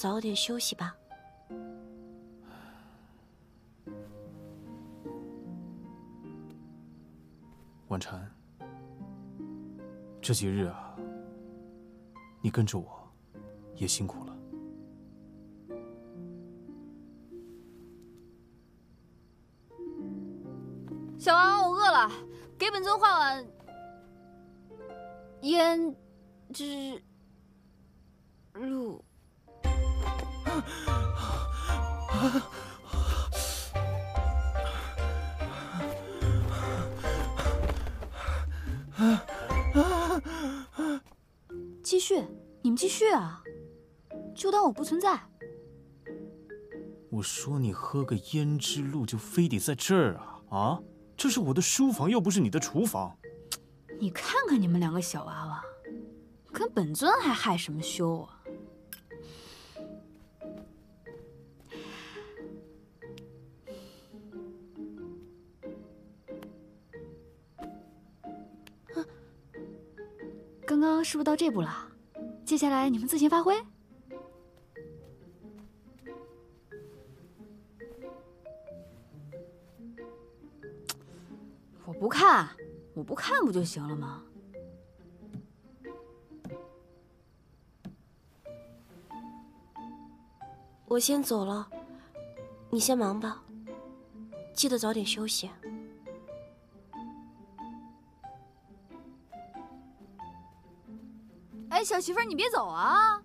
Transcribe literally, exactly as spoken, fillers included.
早点休息吧。婉婵，这几日啊，你跟着我，也辛苦了。 小王，我饿了，给本尊换碗胭脂露。继续，你们继续啊，就当我不存在。我说你喝个胭脂露就非得在这儿啊啊！ 这是我的书房，又不是你的厨房。你看看你们两个小娃娃，跟本尊还害什么羞啊？啊，刚刚是不是到这步了？接下来你们自行发挥。 不看，我不看不就行了吗？我先走了，你先忙吧，记得早点休息。哎，小媳妇儿，你别走啊！